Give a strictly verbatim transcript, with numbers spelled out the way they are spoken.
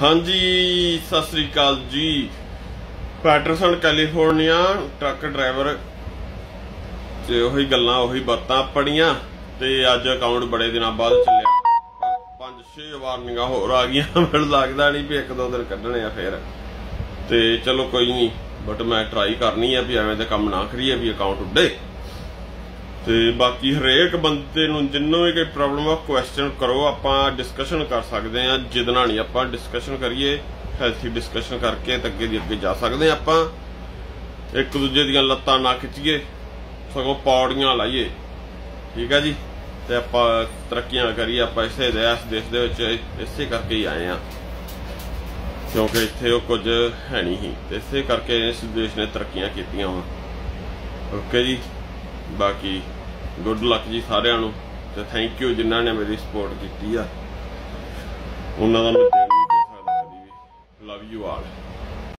हाँ जी सत श्री अकाल जी। पैटरसन कैलीफोर्निया ट्रक ड्राइवर ते ओही गल्लां ओही बातां पढ़ियां ते अज अकाउंट बड़े दिनां बाद चलिया। पंज छे वार्निंगां होर आ गईयां, मैनूं लगदा नहीं भी एक दो दिन कढणे आ फिर ते चलो कोई नहीं, बट मैं ट्राई करनी है भी एवें दे कम ना करिए भी अकाउंट उड्डे। ते बाकी हरेक बंदे नूं जिन्नों भी कोई प्रॉब्लम हो क्वेश्चन करो, आपां डिस्कशन कर सकदे आं, जिदना नहीं आपां डिस्कशन करिए, हैल्थी डिस्कशन करके ते अग्गे दी अग्गे जा सकदे आं। आपां एक दूजे दीयां लत्तां ना खिच्चीए सगों पौड़ियां लाइए, ठीक है जी। ते आपां तरक्कीयां करिए, आपां इसे देश देश दे विच इसे करके ही आए आं क्योंकि इत्थे ओह कुछ है नहीं ही, ते इसे करके इस देश ने तरक्कीयां कीतीयां होण। ओके जी, बाकी गुड लक जी सारियां नूं ते थैंक यू जिन्हां ने मेरी सपोर्ट कीती आ, उन्हां दा मैं देन नहीं दे सकदा कदी वी। Love you all.